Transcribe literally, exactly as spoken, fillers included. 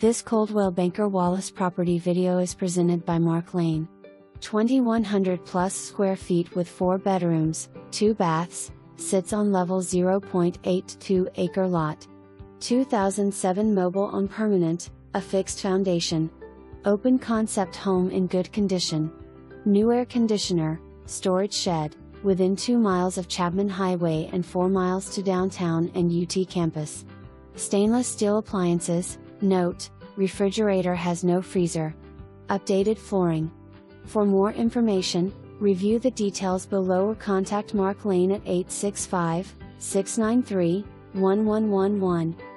This Coldwell Banker Wallace property video is presented by Mark Lane. twenty-one hundred plus square feet with four bedrooms, two baths, sits on level zero point eight two acre lot. two thousand seven mobile on permanent, a fixed foundation. Open concept home in good condition. New air conditioner, storage shed, within two miles of Chapman Highway and four miles to downtown and U T campus. Stainless steel appliances. Note, refrigerator has no freezer. Updated flooring. For more information, review the details below or contact Mark Lane at eight six five, six nine three, one one one one.